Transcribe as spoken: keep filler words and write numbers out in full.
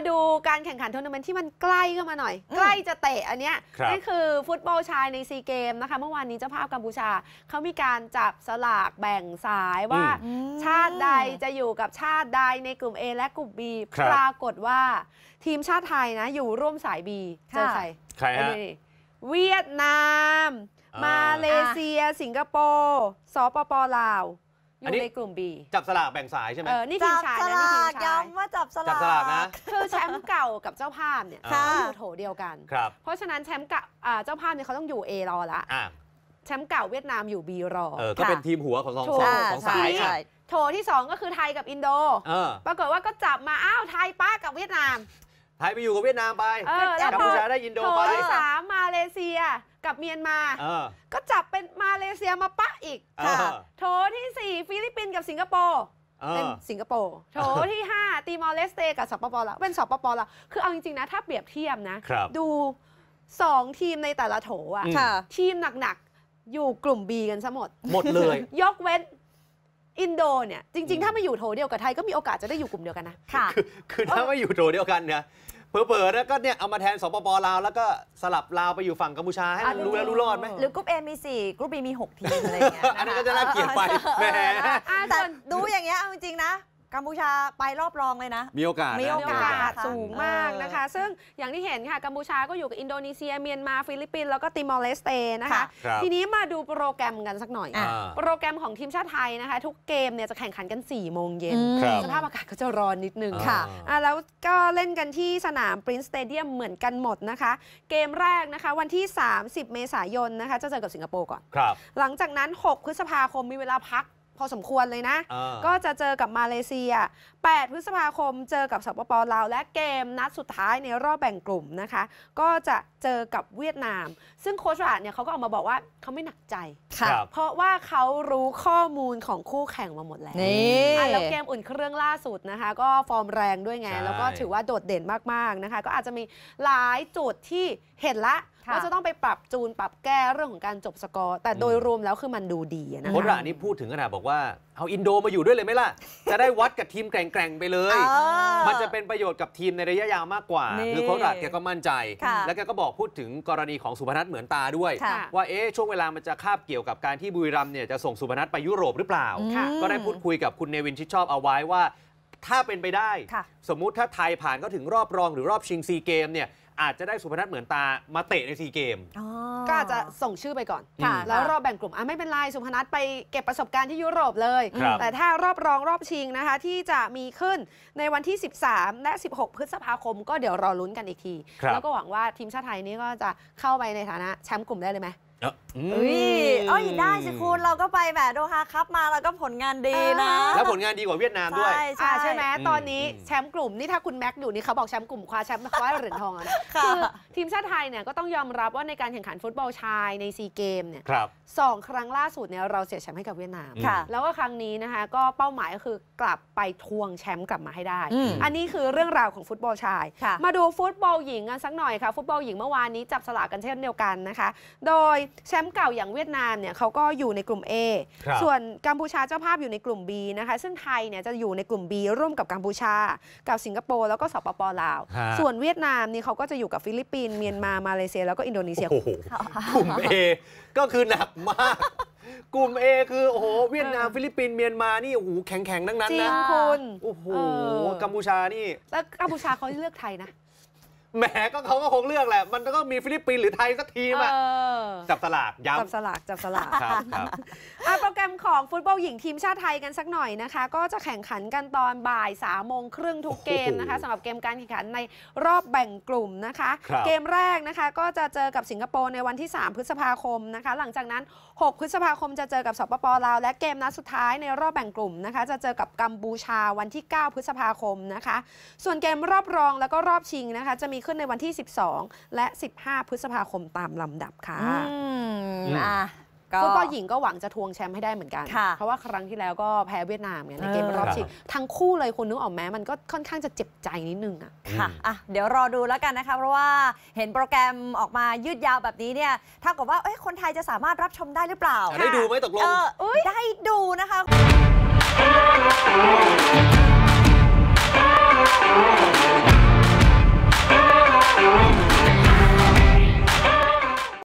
มาดูการแข่งขันทัวร์นาเมนต์ที่มันใกล้เข้ามาหน่อยใกล้จะเตะอันเนี้ยนี่คือฟุตบอลชายในซีเกมนะคะเมื่อวานนี้เจ้าภาพกัมพูชาเขามีการจับสลากแบ่งสายว่าชาติใดจะอยู่กับชาติใดในกลุ่ม เอ และกลุ่ม บี ปรากฏว่าทีมชาติไทยนะอยู่ร่วมสาย บี เจอใครใครฮะเวียดนามมาเลเซียสิงคโปร์สปปลาวอยู่ในกลุ่ม บี จับสลากแบ่งสายใช่ไหมเออนี่ทีมชายนะนี่ทีมชายย้ำว่าจับสลากนะคือแชมป์เก่ากับเจ้าภาพเนี่ยเขาอยู่โถเดียวกันเพราะฉะนั้นแชมป์เก่าเจ้าภาพเนี่ยเขาต้องอยู่ เอ รอละแชมป์เก่าเวียดนามอยู่ บี รอก็เป็นทีมหัวของสองของสายโถที่สองก็คือไทยกับอินโดปรากฏว่าก็จับมาอ้าวไทยป้ากับเวียดนามไทยไปอยู่กับเวียดนามไปกัมพูชาได้อินโดไปโถที่สามมาเลเซียกับเมียนมาก็จับเป็นมาเลเซียมาปะอีกโถที่สี่ฟิลิปปินส์กับสิงคโปร์เป็นสิงคโปร์โถที่ห้าติมอร์เลสเตกับสปปลาวเป็นสปปลาวคือเอาจริงๆนะถ้าเปรียบเทียบนะดูสองทีมในแต่ละโถอ่ะทีมหนักๆอยู่กลุ่ม B กันซะหมดหมดเลยยกเว้นอินโดเนี่ยจริงๆถ้าไม่อยู่โถเดียวกับไทยก็มีโอกาสจะได้อยู่กลุ่มเดียวกันนะค่ะคือถ้าไม่อยู่โถเดียวกันเนี่ยเผลอๆแล้วก็เนี่ยเอามาแทนสปปลาวแล้วก็สลับลาวไปอยู่ฝั่งกัมพูชาให้มันรู้แล้วรู้รอดไหมหรือกรุ๊ป เอ มีสี่กรุ๊ป บี มีหกทีมอะไรอย่างเงี้ยอันนั้นก็จะน่าเกลียดไปแหมแต่ดูอย่างเงี้ยเอาจริงๆนะกัมพูชาไปรอบรองเลยนะมีโอกาสมีโอกาสสูงมากนะคะซึ่งอย่างที่เห็นค่ะกัมพูชาก็อยู่กับอินโดนีเซียเมียนมาฟิลิปปินส์แล้วก็ติมอร์เลสเตนะคะทีนี้มาดูโปรแกรมกันสักหน่อยโปรแกรมของทีมชาติไทยนะคะทุกเกมเนี่ยจะแข่งขันกันสี่โมงเย็นสภาพอากาศก็จะร้อนนิดนึงค่ะแล้วก็เล่นกันที่สนามปรินซ์สเตเดียมเหมือนกันหมดนะคะเกมแรกนะคะวันที่สามสิบเมษายนนะคะจะเจอกับสิงคโปร์ก่อนหลังจากนั้นหกพฤษภาคมมีเวลาพักพอสมควรเลยนะก็จะเจอกับมาเลเซียแปดพฤษภาคมเจอกับสปปลาวและเกมนัดสุดท้ายในรอบแบ่งกลุ่มนะคะก็จะเจอกับเวียดนามซึ่งโค้ชราดเนี่ยเขาก็ออกมาบอกว่าเขาไม่หนักใจเพราะว่าเขารู้ข้อมูลของคู่แข่งมาหมดแล้วแล้วเกมอุ่นเครื่องล่าสุดนะคะก็ฟอร์มแรงด้วยไงแล้วก็ถือว่าโดดเด่นมากๆนะคะก็อาจจะมีหลายจุดที่เห็นละว่าจะต้องไปปรับจูนปรับแก้เรื่องของการจบสกอร์แต่โดยรวมแล้วคือมันดูดีนะโค้ชราดนี่พูดถึงขนาดบอกว่าเอาอินโดมาอยู่ด้วยเลยไหมล่ะจะได้วัดกับทีมแกร่งๆไปเลยมันจะเป็นประโยชน์กับทีมในระยะยาวมากกว่าคือโค้ชรัฐแกก็มั่นใจแล้วแกก็บอกพูดถึงกรณีของสุพนัทเหมือนตาด้วยว่าเอ๊ะช่วงเวลามันจะคาบเกี่ยวกับการที่บุรีรัมย์เนี่ยจะส่งสุพนัทไปยุโรปหรือเปล่าก็ได้พูดคุยกับคุณเนวินชิดชอบเอาไว้ว่าถ้าเป็นไปได้สมมุติถ้าไทยผ่านก็ถึงรอบรองหรือรอบชิงซีเกมเนี่ยอาจจะได้สุพนัทเหมือนตามาเตะในซีเกมก็อาจจะส่งชื่อไปก่อนแล้วรอบแบ่งกลุ่มไม่เป็นไรสุพนัทไปเก็บประสบการณ์ที่ยุโรปเลยแต่ถ้ารอบรองรอบชิงนะคะที่จะมีขึ้นในวันที่สิบสามและสิบหกพฤษภาคมก็เดี๋ยวรอลุ้นกันอีกทีแล้วก็หวังว่าทีมชาติไทยนี้ก็จะเข้าไปในฐานะแชมป์กลุ่มได้เลยไหมอุ้ยอ๋อยินได้สิคุณเราก็ไปแบบโดฮาคัพมาแล้วก็ผลงานดีนะแล้วผลงานดีกว่าเวียดนามด้วยใช่ใช่ไหมตอนนี้แชมป์กลุ่มนี่ถ้าคุณแม็กอยู่นี่เขาบอกแชมป์กลุ่มคว้าแชมป์คว้าเหรียญทองนะคือทีมชาติไทยเนี่ยก็ต้องยอมรับว่าในการแข่งขันฟุตบอลชายในซีเกมเนี่ยสองครั้งล่าสุดเนี่ยเราเสียแชมป์ให้กับเวียดนามแล้วก็ครั้งนี้นะคะก็เป้าหมายก็คือกลับไปทวงแชมป์กลับมาให้ได้อันนี้คือเรื่องราวของฟุตบอลชายมาดูฟุตบอลหญิงกันสักหน่อยค่ะฟุตบอลหญิงเมื่อวานนี้จับสลากกันเช่นเดียวกันนะคะโดยแชมป์เก่าอย่างเวียดนามเนี่ยเขาก็อยู่ในกลุ่ม เอ ส่วนกัมพูชาเจ้าภาพอยู่ในกลุ่ม บี นะคะซึ่งไทยเนี่ยจะอยู่ในกลุ่ม บี ร่วมกับกัมพูชากับสิงคโปร์แล้วก็สปปลาวส่วนเวียดนามนี่เขาก็จะอยู่กับฟิลิปปินส์เมียนมามาเลเซียแล้วก็อินโดนีเซียกลุ่ม เอ ก็คือหนักมากกลุ่ม เอ คือโอ้โหเวียดนามฟิลิปปินส์เมียนมานี่โอ้โหแข็งๆทั้งนั้นนะคุณโอ้โหกัมพูชานี่แล้วกัมพูชาเขาเลือกไทยนะแหมก็เขาก็คงเลือกแหละมันก็มีฟิลิปปินส์หรือไทยสักทีมาจับสลากย้ำจับสลากจับสลากครับโปรแกรมของฟุตบอลหญิงทีมชาติไทยกันสักหน่อยนะคะก็จะแข่งขันกันตอนบ่ายสามโมงครึ่งทุกเกมนะคะสำหรับเกมการแข่งขันในรอบแบ่งกลุ่มนะคะเกมแรกนะคะก็จะเจอกับสิงคโปร์ในวันที่สามพฤษภาคมนะคะหลังจากนั้นหกพฤษภาคมจะเจอกับสปปลาวและเกมนัดสุดท้ายในรอบแบ่งกลุ่มนะคะจะเจอกับกัมพูชาวันที่เก้าพฤษภาคมนะคะส่วนเกมรอบรองแล้วก็รอบชิงนะคะจะมีขึ้นในวันที่สิบสองและสิบห้าพฤษภาคมตามลำดับค่ะฟุตบอลหญิงก็หวังจะทวงแชมป์ให้ได้เหมือนกันเพราะว่าครั้งที่แล้วก็แพ้เวียดนามในเกมรอบชิงทั้งคู่เลยคุณนึกออกไหมมันก็ค่อนข้างจะเจ็บใจนิดนึงอ่ะค่ะอ่ะเดี๋ยวรอดูแล้วกันนะคะเพราะว่าเห็นโปรแกรมออกมายืดยาวแบบนี้เนี่ยถ้าเกิดว่าคนไทยจะสามารถรับชมได้หรือเปล่าได้ดูไหมตกลงได้ดูนะคะ